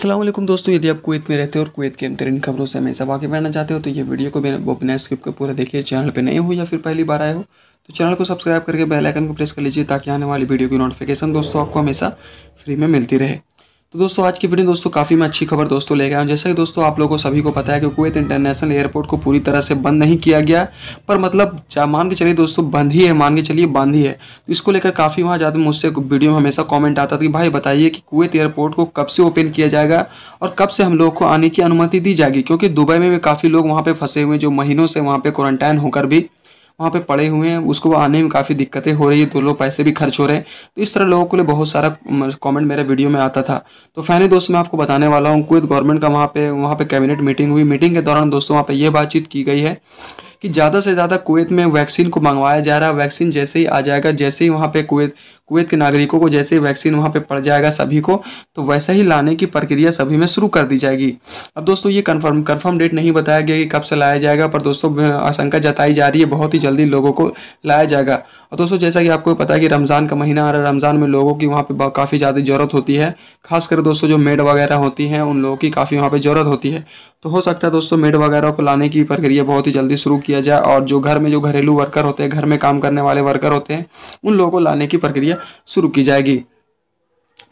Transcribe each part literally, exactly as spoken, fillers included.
अस्सलामुअलैकुम दोस्तों, यदि आप कुवैत में रहते हो और कुवैत के अंतरीन खबरों से हमेशा वाकिफ रहना चाहते हो तो ये वीडियो को बिना स्किप के पूरा देखिए। चैनल पे नए हो या फिर पहली बार आए हो तो चैनल को सब्सक्राइब करके बेल आइकन को प्रेस कर लीजिए ताकि आने वाली वीडियो की नोटिफिकेशन दोस्तों आपको हमेशा फ्री में मिलती रहे। तो दोस्तों आज की वीडियो दोस्तों काफ़ी मैं अच्छी खबर दोस्तों लेके आया हूँ। जैसे कि दोस्तों आप लोगों को सभी को पता है कि कुवैत इंटरनेशनल एयरपोर्ट को पूरी तरह से बंद नहीं किया गया, पर मतलब मान के चलिए दोस्तों बंद ही है, मान के चलिए बंद ही है। तो इसको लेकर काफ़ी वहाँ ज़्यादा मुझसे वीडियो में हमेशा कमेंट आता था कि भाई बताइए कि कुवैत एयरपोर्ट को कब से ओपन किया जाएगा और कब से हम लोग को आने की अनुमति दी जाएगी, क्योंकि दुबई में भी काफ़ी लोग वहाँ पर फंसे हुए हैं जो महीनों से वहाँ पर क्वारंटाइन होकर भी वहाँ पे पड़े हुए हैं, उसको आने में काफ़ी दिक्कतें हो रही है, दो लोग पैसे भी खर्च हो रहे हैं। तो इस तरह लोगों के लिए बहुत सारा कमेंट मेरे वीडियो में आता था। तो फाइनली दोस्त मैं आपको बताने वाला हूँ, कुवैत गवर्नमेंट का वहाँ पे वहाँ पे कैबिनेट मीटिंग हुई। मीटिंग के दौरान दोस्तों वहाँ पे ये बातचीत की गई है कि ज़्यादा से ज़्यादा कुवैत में वैक्सीन को मंगवाया जा रहा है। वैक्सीन जैसे ही आ जाएगा, जैसे ही वहाँ पे कुवैत कुवैत के नागरिकों को जैसे ही वैक्सीन वहाँ पे पड़ जाएगा सभी को, तो वैसा ही लाने की प्रक्रिया सभी में शुरू कर दी जाएगी। अब दोस्तों ये कन्फर्म कन्फर्म डेट नहीं बताया गया कि कब से लाया जाएगा, पर दोस्तों आशंका जताई जा रही है बहुत ही जल्दी लोगों को लाया जाएगा। और दोस्तों जैसा कि आपको पता है कि रमज़ान का महीना आ रहा है, रमज़ान में लोगों की वहाँ पर काफ़ी ज़्यादा ज़रूरत होती है, खासकर दोस्तों जो मेड वगैरह होती हैं उन लोगों की काफ़ी वहाँ पर ज़रूरत होती है। तो हो सकता है दोस्तों मेड वगैरह को लाने की प्रक्रिया बहुत ही जल्दी शुरू किया जाए, और जो घर में जो घरेलू वर्कर होते हैं, घर में काम करने वाले वर्कर होते हैं, उन लोगों को लाने की प्रक्रिया शुरू की जाएगी।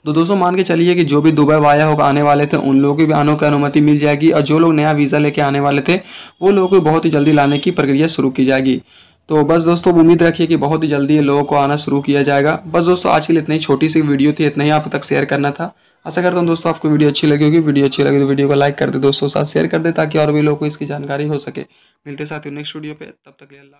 तो दोस्तों मान के चलिए कि जो भी दुबई वाया होगा आने वाले थे उन लोगों की भी आने की अनुमति मिल जाएगी, और जो लोग नया वीज़ा लेके आने वाले थे वो लोगों को बहुत ही जल्दी लाने की प्रक्रिया शुरू की जाएगी। तो बस दोस्तों उम्मीद रखिए कि बहुत ही जल्दी लोगों को आना शुरू किया जाएगा। बस दोस्तों आज के लिए इतनी ही छोटी सी वीडियो थी, इतना ही आप तक शेयर करना था। आशा करता हूँ दोस्तों आपको वीडियो अच्छी लगी होगी। वीडियो अच्छी लगी तो वीडियो को लाइक कर दे, दोस्तों साथ शेयर कर दे ताकि और भी लोगों को इसकी जानकारी हो सके। मिलते साथ ही नेक्स्ट वीडियो पे, तब तक के लिए अल्लाह।